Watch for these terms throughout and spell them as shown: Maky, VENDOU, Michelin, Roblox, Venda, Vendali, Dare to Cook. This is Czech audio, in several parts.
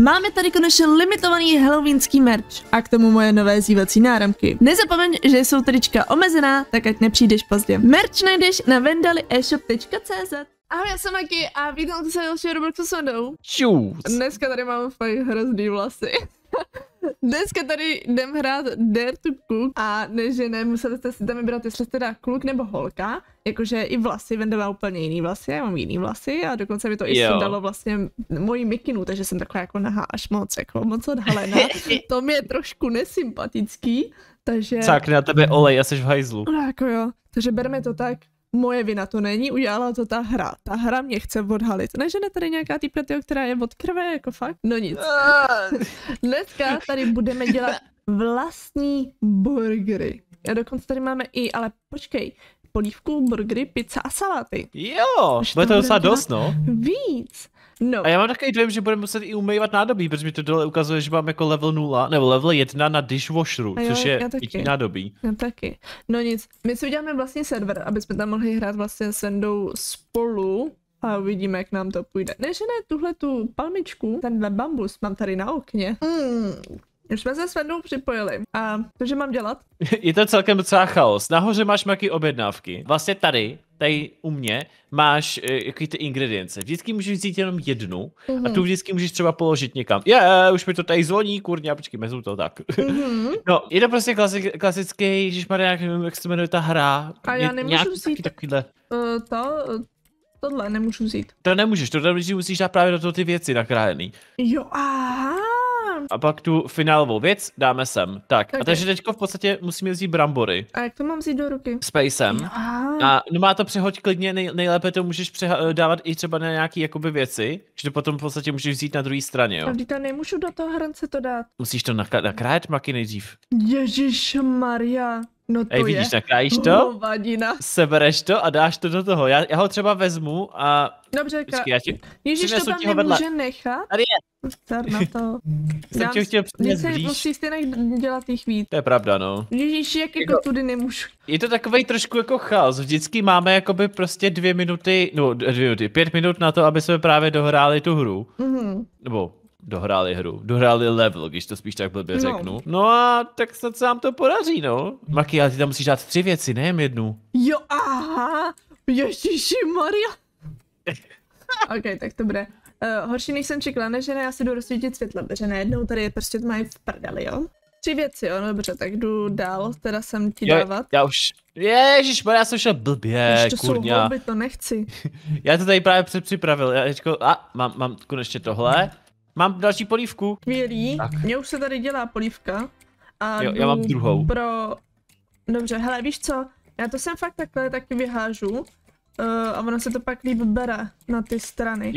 Máme tady konečně limitovaný halloweenský merch a k tomu moje nové zývací náramky. Nezapomeň, že jsou trička omezená, tak ať nepřijdeš pozdě. Merch najdeš na vendali.e-shop.cz. Ahoj, já jsem Maky a vítám se dalšího Robloxu s Vendou. Čus. Dneska tady mám fakt hrozný vlasy. Dneska tady jdem hrát Dare to Cook a než ne, museli jste si tam vybrat, jestli jste teda kluk nebo holka, jakože i vlasy, Venda má úplně jiný vlasy, já mám jiný vlasy a dokonce mi to i sundalo vlastně moji mikinu, takže jsem taková jako nahá až moc, jako moc odhalená, to mi je trošku nesympatický, takže... Cák, na tebe olej a jsi v hajzlu. No jako jo, takže berme to tak. Moje vina to není, udělala to ta hra. Ta hra mě chce odhalit. Ne, že ne tady nějaká týpka, která je od krve, jako fakt? No nic. Dneska tady budeme dělat vlastní burgery. A dokonce tady máme i, ale počkej, polívku, burgery, pizza a saláty. Jo, bude to docela dost, no. Víc. No. A já mám takový dojem, že budeme muset i umývat nádobí, protože mi to dole ukazuje, že mám jako level 0, nebo level 1 na dishwasheru, jo, což je i nádobí. Já taky. No nic, my si uděláme vlastní server, aby jsme tam mohli hrát vlastně s Vendou spolu a uvidíme, jak nám to půjde. Ne, že ne, tuhle tu palmičku, tenhle bambus mám tady na okně. Už jsme se s Vendou připojili. A to, že mám dělat? Je to celkem docela chaos. Nahoře máš nějaké objednávky. Vlastně tady u mě máš jaký ty ingredience. Vždycky můžeš vzít jenom jednu a tu vždycky můžeš třeba položit někam. Už mi to tady zvoní, kurňa, počkej, mezu to tak. No, je to prostě klasický, ježišmarja, nevím, jak se jmenuje ta hra. A já nemůžu vzít tohle nemůžu vzít. To nemůžeš, tohle musíš dát právě do toho ty věci nakrájený. Jo, aha. A pak tu finálovou věc dáme sem. Tak, okay. A takže teďko v podstatě musíme vzít brambory. A jak to mám vzít do ruky? Spacem. A no má to přehoď klidně, nejlépe to můžeš dávat i třeba na nějaký jakoby věci, že to potom v podstatě můžeš vzít na druhé straně, jo. A nemůžu do toho hrnce to dát. Musíš to nakrájet, Maky, nejdřív. Ježišmarja. No to vidíš, nakrájíš to, sebereš to a dáš to do toho. Já ho třeba vezmu a... Dobře, Ježíš, to tam nemůže nechat? Tady je. Star na to. Jsem tě chtěl přinést blíž. Dělat jich víc. To je pravda, no. Ježíš, jak jako tudy nemůžu. Je to takovej trošku jako chaos. Vždycky máme jakoby prostě 2 minuty, no 2 minuty, 5 minut na to, aby jsme právě dohráli tu hru. Nebo... Dohráli hru, dohráli level, když to spíš tak blbě řeknu. No a tak snad se nám to podaří, no. Maky, ale ty tam musíš dát 3 věci, nejen jednu. Jo, aha, ježišimarja. Ok, tak to bude. Horší než jsem čekala, ne, že ne, já si jdu rozsvítit světla, protože najednou tady je prostě mají v prdeli, jo. 3 věci, jo, dobře, tak jdu dál, teda jsem ti dávat. Já už, ježišmarja, já jsem šel blbě, kurňa. Ještě jsou hlouby, to nechci. Já to tady právě předpřipravil, já říkal, mám konečně tohle. Mám další polívku. Skvělý. Mně už se tady dělá polívka. A jo, já mám druhou. Dobře, hele, víš co? Já to sem fakt takhle taky vyhážu. A ono se to pak líp bere na ty strany.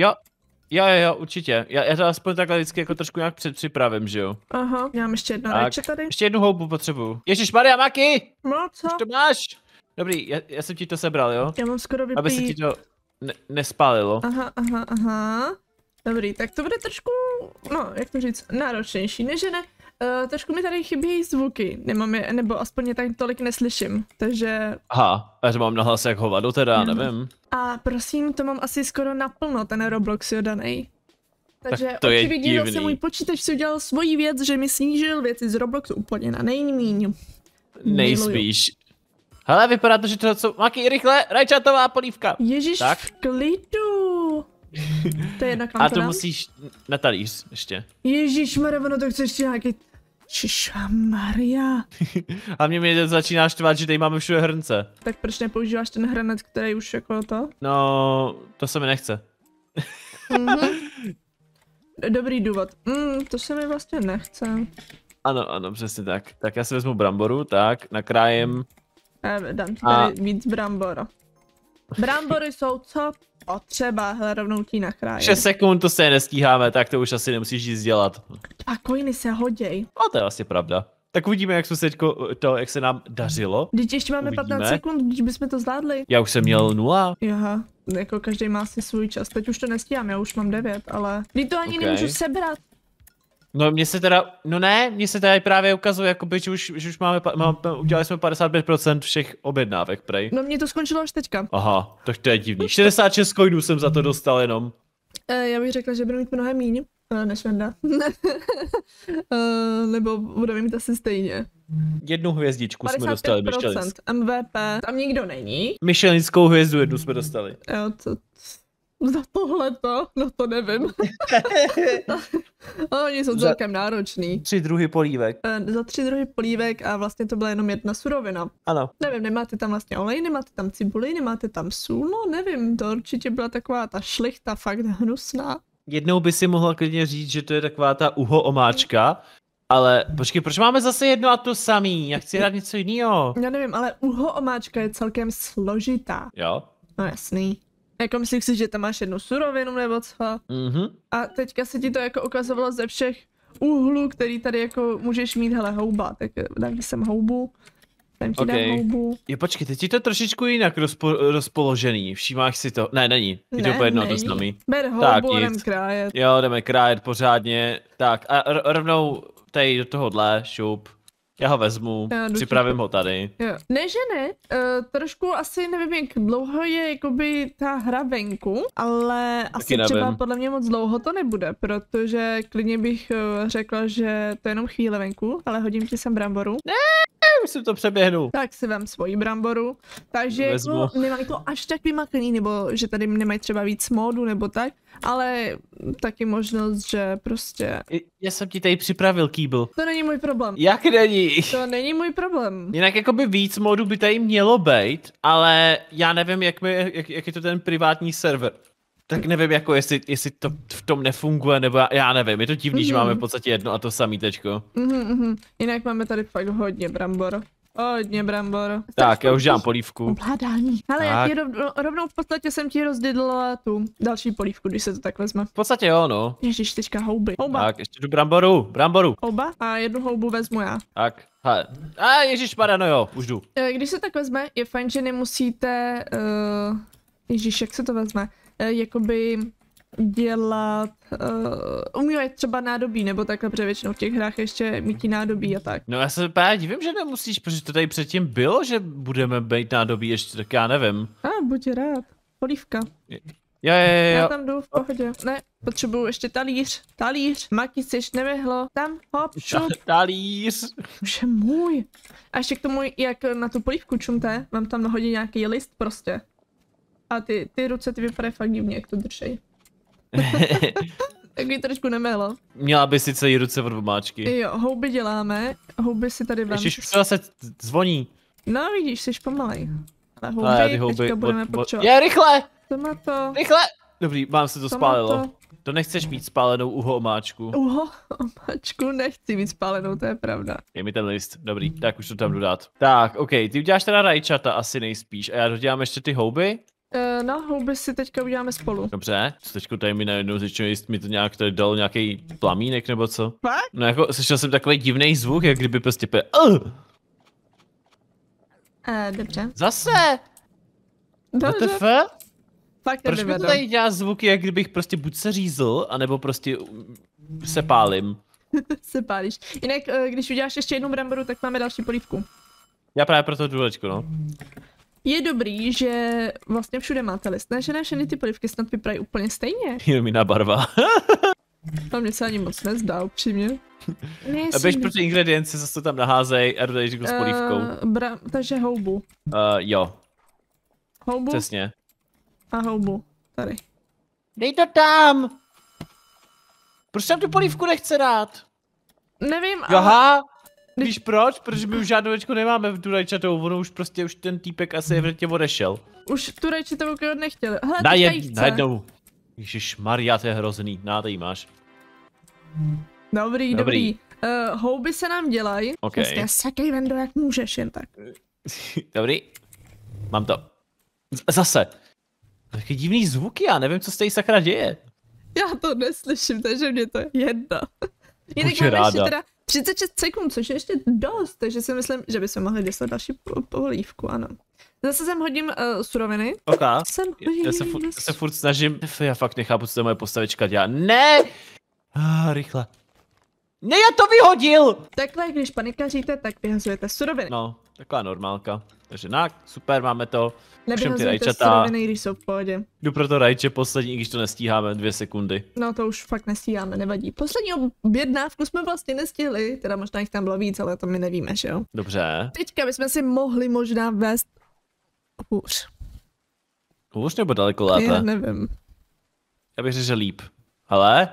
Jo, určitě. Já to aspoň takhle vždycky jako trošku nějak předpřipravím, že jo? Aha, já mám ještě jedno rajče tady. Ještě jednu houbu potřebuju. Ježišmarja, Maky! No co? Už to máš? Dobrý, já jsem ti to sebral, jo? Já mám skoro vypít. Aby se ti to nespálilo. Aha. Dobrý, tak to bude trošku, no, jak to říct, náročnější, než ne. Trošku mi tady chybí zvuky, nemám je, nebo aspoň je tak tolik neslyším, takže... Aha, já to mám na hlas jak hovado teda, nevím. A prosím, to mám asi skoro naplno, ten Roblox je danej. Takže očividně zase můj počítač si udělal svoji věc, že mi snížil věci z Robloxu úplně na nejmíň. Nejspíš. Hele, vypadá to, že to co... Maky, rychle, rajčatová polívka. Ježíš, tak. V klidu. To je jedna kvantora. A to musíš na talíř ještě. Ježišmarja, ono to chce ještě nějaký... Ježišmarja. A mě začíná štvát, že tady máme všude hrnce. Tak proč nepoužíváš ten hranec, který už jako to? No, to se mi nechce. Dobrý důvod. To se mi vlastně nechce. Ano, přesně tak. Tak já si vezmu bramboru, tak, nakrájem. Dám si tady víc brambor. Brambory jsou co? Potřeba, hele, rovnou ti nakráje. 6 sekund, to se nestíháme, tak to už asi nemusíš nic dělat. A kojiny se hoděj. No to je asi pravda. Tak uvidíme, jak jsme se to, jak se nám dařilo. Vždyť ještě máme uvidíme. 15 sekund, když bychom to zvládli. Já už jsem měl 0. Aha, jako každý má si svůj čas. Teď už to nestíhám, já už mám 9, ale... Vždyť to ani nemůžu sebrat. No mně se teda, mně se tady právě ukazuje, jakoby, že už udělali jsme 55% všech objednávek, prej. No mně to skončilo až teďka. Aha, tak to je divný. 66 coinů jsem za to dostal jenom. Já bych řekla, že budu mít mnohem míň. než Venda. Nebo budeme mít asi stejně. Jednu hvězdičku jsme dostali, Michelin. MVP, tam nikdo není. Michelinskou hvězdu jednu jsme dostali. Jo, to... Za tohleto? No to nevím. Oni jsou celkem náročný. 3 druhy polívek. Za 3 druhy polívek a vlastně to byla jenom 1 surovina. Ano. Nevím, nemáte tam vlastně olej, nemáte tam cibuli, nemáte tam sůl, no nevím, to určitě byla taková ta šlechta fakt hnusná. Jednou by si mohla klidně říct, že to je taková ta uho-omáčka, ale počkej, proč máme zase jedno a to samý? Já chci dát něco jiného. Já nevím, ale uho-omáčka je celkem složitá. Jo? No jasný. Jako myslíš si, že tam máš 1 surovinu nebo co? A teďka se ti to jako ukazovalo ze všech úhlů, který tady jako můžeš mít, hele, houba, tak dám sem houbu, tam ti dám houbu. Jo, počkej, teď je to trošičku jinak rozpoložený, všímáš si to? Ne, není, je to úplně jedno to samý. Ber houbu a jdem krájet. Jo, jdeme krájet pořádně, tak a rovnou tady do tohohle, šup. Já ho vezmu, připravím ho tady. Jo. Ne, že ne, trošku asi nevím, jak dlouho je jakoby ta hra venku, ale taky asi nevím. Třeba podle mě moc dlouho to nebude, protože klidně bych řekla, že to je jenom chvíle venku, ale hodím ti sem bramboru. Ne, už si to přeběhnu. Tak si vem svoji bramboru, takže jako nemají to až tak vymaklený, nebo že tady nemají třeba víc módu nebo tak, ale taky možnost, že prostě... Já jsem ti tady připravil kýbl. To není můj problém. Jak není? To není můj problém. Jinak jakoby víc modů by tady mělo být, ale já nevím, jak je to ten privátní server. Tak nevím, jako jestli to v tom nefunguje, nebo já nevím, je to divný, že máme v podstatě jedno a to samý tečko. Jinak máme tady fakt hodně brambor. Hodně brambor. Tak, já už dám polívku. Obládání. Hele, já ti rovnou v podstatě jsem ti rozdydlala tu další polívku, když se to tak vezme. V podstatě jo, no. Ježiš, teďka houby. Houba. Tak, ještě tu bramboru. Houba a 1 houbu vezmu já. Tak, hele. A ježišmarja, no jo, už jdu. Když se tak vezme, je fajn, že nemusíte, ježiš, jak se to vezme, jakoby dělat, umývat třeba nádobí, nebo takhle, protože většinou v těch hrách ještě mítí nádobí a tak. No já se právě divím, že nemusíš, protože to tady předtím bylo, že budeme být nádobí ještě, tak já nevím. A buď rád, polívka. Jo. Já tam jdu v pohodě. Ne, potřebuju ještě talíř, Maky si ještě nevihlo, tam, hop, šup. Talíř. Bože můj. A ještě k tomu, jak na tu polívku čumte, mám tam nahodit nějaký list prostě. A ty ruce, ty vypadají fakt divně, jak to držej. Tak mi trošku nemělo. Měla by si celý ruce od omáčky. Jo, houby děláme, houby si tady vám. Ježiš, už to zase zvoní. No vidíš, jsi pomalej. Ale houby teďka budeme potřebovat. Je, rychle! Tomato. Rychle! Dobrý, mám se to spálilo. To nechceš mít spálenou uho omáčku. Uho omáčku nechci mít spálenou, to je pravda. Dej mi ten list, dobrý, tak už to tam dodat. Tak, OK, ty uděláš teda rajčata asi nejspíš a já dodělám ještě ty houby. No, houby si teďka uděláme spolu. Dobře, co teďko tady mi najednou řečeno, jestli mi to nějak tady dal nějaký plamínek nebo co? Fakt? No jako, slyšel jsem takový divný zvuk, jak kdyby prostě dobře. Zase! Dobře. Fakt proč mi to tady dělá zvuky, jak kdybych prostě buď se řízl, anebo prostě se pálím. Se pálíš. Jinak, když uděláš ještě 1 bramboru, tak máme další polívku. Já právě pro to důlečko, no. Je dobrý, že vlastně všude máte list, ne? Že ne všechny ty polívky snad vypadají úplně stejně. Jenom jiná barva. To mě se ani moc nezdá, upřímně. A běž pro ty ingredience, zase to tam naházej a dodej s polívkou. Takže houbu. Jo. Houbu? Přesně. A houbu. Tady. Dej to tam! Proč tam tu polívku nechce dát? Nevím, ale... Víš proč? Protože my už žádnou rečku nemáme v tu rajčatovou, ono už prostě už ten týpek asi evidentně odešel. Už tu rajčatovou nechtěli. Hele, najednou. Ježišmarja, to je hrozný. Na, tady máš. Dobrý. Houby se nám dělají. OK. Prostě sakej, Vendo, jak můžeš jen tak. Dobrý. Mám to. Zase. Taky divný zvuky, já nevím, co se tady sakra děje. Já to neslyším, takže mě to je jedno. Jinak mám ještě teda 36 sekund, což je ještě dost, takže si myslím, že bychom mohli dostat další polívku, ano. Zase sem hodím suroviny. OK. Já se furt snažím, já fakt nechápu, co to je moje postavička dělá. Ne! Rychle. Ne, já to vyhodil! Takhle, když panikaříte, tak vyhazujete suroviny. No. Taková normálka. Takže super, máme to. Všem ty rajčata. Když jsou v pohodě. Jdu pro to rajče poslední, když to nestíháme 2 sekundy. No to už fakt nestíháme, nevadí. Poslední objednávku jsme vlastně nestihli, teda možná jich tam bylo víc, ale to my nevíme, že jo. Dobře. Teďka bychom si mohli možná vést hůř. Hůř nebo daleko lépe? Já nevím. Já bych řekl líp. Hele,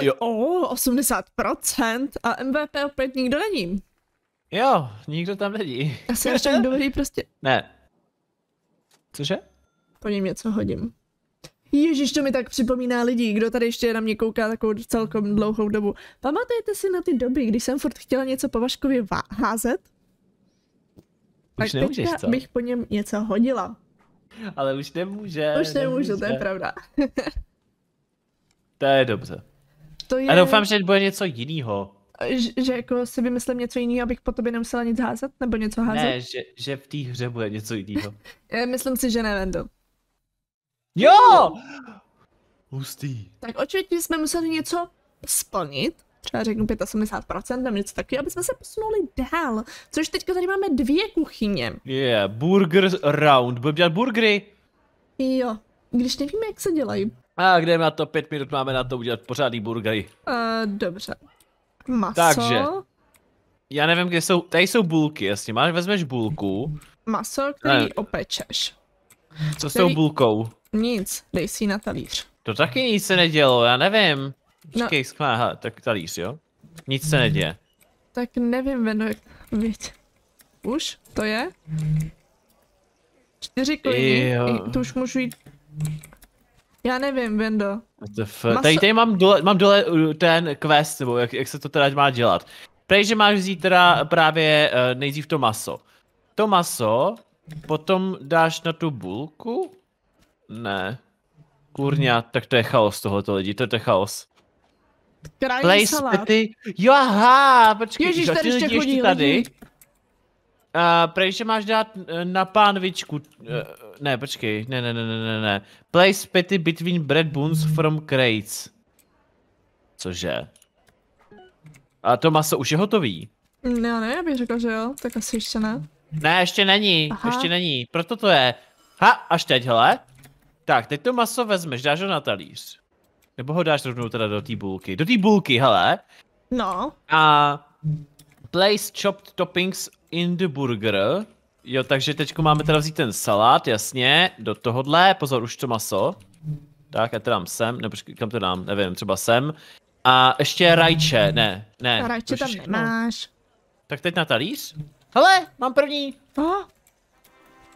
jo. 80% a MVP opět nikdo není. Jo, nikdo tam není. Asi až tak dobrý prostě. Ne. Cože? Po něm něco hodím. Ježíš, to mi tak připomíná lidi, kdo tady ještě na mě kouká takovou celkom dlouhou dobu. Pamatujete si na ty doby, když jsem furt chtěla něco po Vaškovi házet? Už tak nemůžeš, teďka bych po něm něco hodila. Ale už nemůže. Už nemůžu, to je pravda. To je dobře. To je... A doufám, že bude něco jiného. Že jako si vymyslím něco jiného, abych po tobě nemusela nic házet? Nebo něco házet? Ne, že v té hře bude něco jiného. Myslím si, že ne, Vendo. Jo! Hustý. Tak očividně jsme museli něco splnit. Třeba řeknu 75% nebo něco taky, aby jsme se posunuli dál. Což teďka tady máme 2 kuchyně. Yeah, burger round. Budeme dělat burgery. Jo, když nevíme, jak se dělají. A kde na to 5 minut máme na to udělat pořádný burgery. Dobře. Maso. Takže, já nevím, kde jsou, tady jsou bulky, jasně, vezmeš bulku. Maso, který opečeš. Co s tou bulkou? Nic, dej si na talíř. To taky nic se nedělo, já nevím. Počkej, no. Tak talíř, jo? Nic se neděje. Tak nevím, Veno, věď. Už, to je? 4 kliny, to už můžu jít. Já nevím, Vendo. Tady mám dole ten quest, nebo jak se to teda má dělat. Prej, že máš vzít teda právě nejdřív to maso. To maso potom dáš na tu bulku? Ne. Kurňa, tak to je chaos tohoto lidi, to je chaos. Krajní salát. Jo, aha, počkej, ježíš, tady ještě chodí tady. Prej, že máš dát na pánvičku, ne, počkej, ne. Place patty between bread buns from crates. Cože? A to maso už je hotový. Ne, já bych řekl, že jo, tak asi ještě ne. Ne, ještě není, proto to je. Ha, až teď, hele. Tak, teď to maso vezmeš, dáš ho na talíř. Nebo ho dáš rovnou teda do té bulky, hele. No. A place chopped toppings in the burger. Jo, takže teďko máme teda vzít ten salát, jasně, do tohohle, pozor, už to maso. Tak, já to dám sem, nebo kam to dám, nevím, třeba sem. A ještě rajče, ne. A rajče tam nemáš. Tak teď na talíř. Hele, mám první.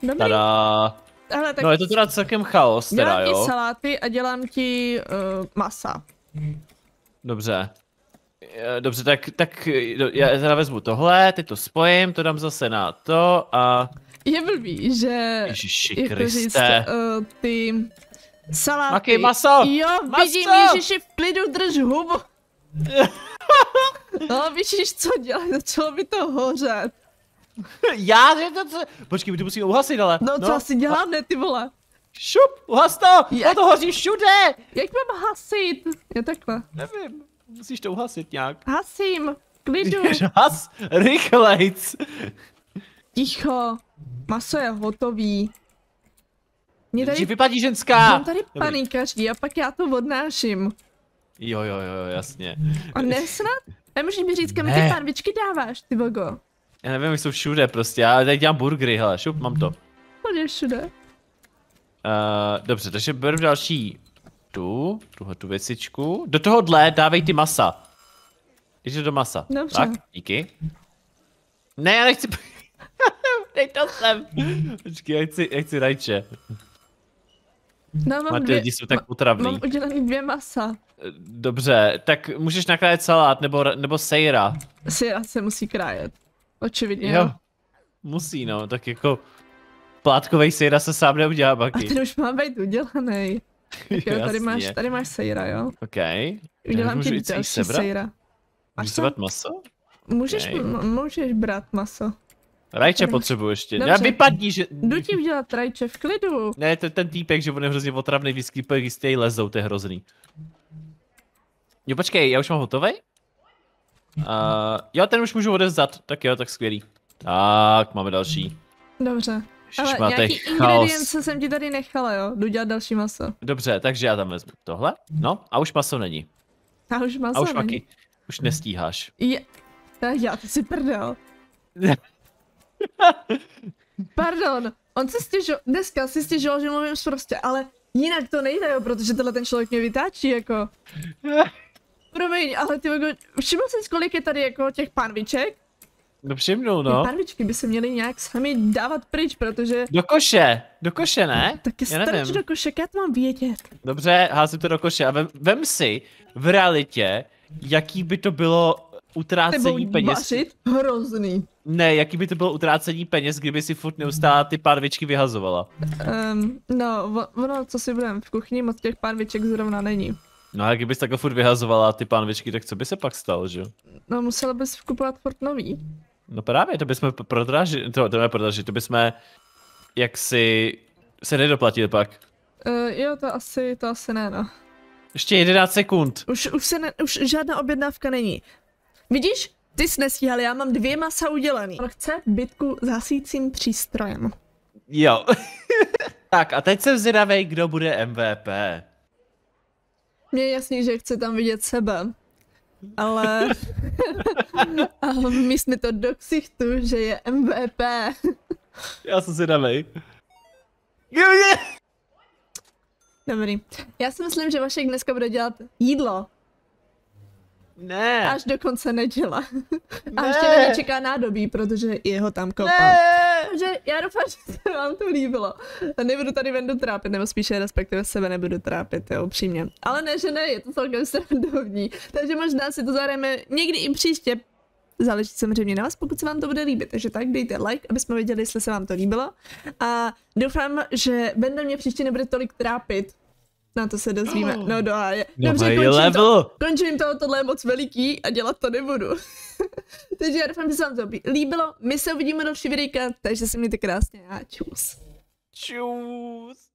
Dobrý. Tada. Hele, tak no, je to teda celkem chaos, teda jo. Dělám ti saláty a dělám ti masa. Dobře. Dobře, tak já teda vezmu tohle, teď to spojím, to dám zase na to a... Je blbý, že... Ježiši Kriste. Ty saláty... Maky, maso! Jo, vidím, Ježiši, v klidu drž hubu. No, víš, co dělat, začalo by to hořet. Počkej, my to musíme uhasit, ale... No, co asi dělám, ne, ty vole? Šup, uhas to! Jak... To hoří všude! Jak mám hasit? Jo, takhle. Nevím. Musíš to uhasit nějak. Hasím, klidu. Has, rychlejc. Ticho, maso je hotový. Mě tady vypadí ženská. Mám tady panikaří a pak já to odnáším. Jo, jasně. A nesnad? Nemůžeš mi říct, kam ty pánvičky dáváš, ty bogo. Já nevím, jak jsou všude prostě, ale tady dělám burgery, hele, šup, mám to. Hodně všude. Dobře, takže beru další. Tuhle věcičku. Do tohohle dávej ty masa. Ještě do masa. Dobře. Tak, díky. Ne, já nechci... Dej to sem. Počkej, já chci rajče. No, ty lidi jsou tak potravní. Mám udělaný 2 masa. Dobře, tak můžeš nakrájet salát nebo sejra. Sejra se musí krájet. Očividně. Jo. Musí, no, tak jako... Plátkovej sejra se sám neudělá, Maky. A ten už má být udělaný. Jo, tady máš sejra, jo? OK. Udělám ti další sejra. Můžeš brát maso? Můžeš brát maso. Rajče potřebuji ještě. Já vypadni, že... Jdu ti udělat rajče v klidu. Ne, ten týpek, že on je hrozně otravný, vyskypek, jistě lezou, to je hrozný. Jo, počkej, já už mám hotovej? Jo, ten už můžu odevzdat. Tak jo, tak skvělý. Tak, máme další. Dobře. Ježiš, ale nějaký ingredience jsem ti tady nechala, jo? Jdu dělat další maso. Dobře, takže já tam vezmu tohle. No, a už maso není. A už maso není. Maky, už nestíháš. Já to si prdel. Pardon, on se stěžoval, dneska si stěžoval, že mluvím prostě, ale jinak to nejde, jo, protože tenhle ten člověk mě vytáčí, jako. Promiň, ale ty, všiml jsi, kolik je tady, jako, těch pánviček? No všimnu, no. Ty pánvičky by se měly nějak sami dávat pryč, protože... do koše, ne? Tak je strč do koše, já to mám vědět. Dobře, házím to do koše a vem si v realitě, jaký by to bylo utrácení peněz. Vařit? Hrozný. Ne, jaký by to bylo utrácení peněz, kdyby si furt neustále ty pánvičky vyhazovala? No, ono, co si budeme, v kuchyni moc těch pánviček zrovna není. No a kdybys takhle furt vyhazovala ty pánvičky, tak co by se pak stalo, že? No, musela bys kupovat furt nový. No právě, to bychom prodražili, to bychom jaksi se nedoplatili pak. Jo, to asi ne, no. Ještě 11 sekund. Už žádná objednávka není. Vidíš? Ty jsi nestíhal, já mám 2 masa udělaný. On chce bytku s hasícím přístrojem. Jo. Tak a teď jsem zvědavej, kdo bude MVP. Mně je jasný, že chce tam vidět sebe. Ale... ale my jsme to do ksichtu, že je MVP. Já jsem zvědavej. Dobrý. Já si myslím, že Vašek dneska bude dělat jídlo. Ne. Až do konce neděla. A ještě mě čeká nádobí, protože jeho tam koupám. Takže já doufám, že se vám to líbilo. Nebudu tady Vendu trápit, nebo spíše respektive sebe nebudu trápit, jo, upřímně. Ale ne, že ne, je to celkem srandovní. Takže možná si to zahrajeme někdy i příště. Záleží samozřejmě na vás, pokud se vám to bude líbit. Takže tak dejte like, aby jsme věděli, jestli se vám to líbilo. A doufám, že Venda mě příště nebude tolik trápit. Na to se dozvíme. No doháje. Dobře, končím to, tohle je moc veliký a dělat to nebudu. Takže já doufám, že se vám to líbilo. My se uvidíme do další videjka, takže se mějte krásně a čus. Čus.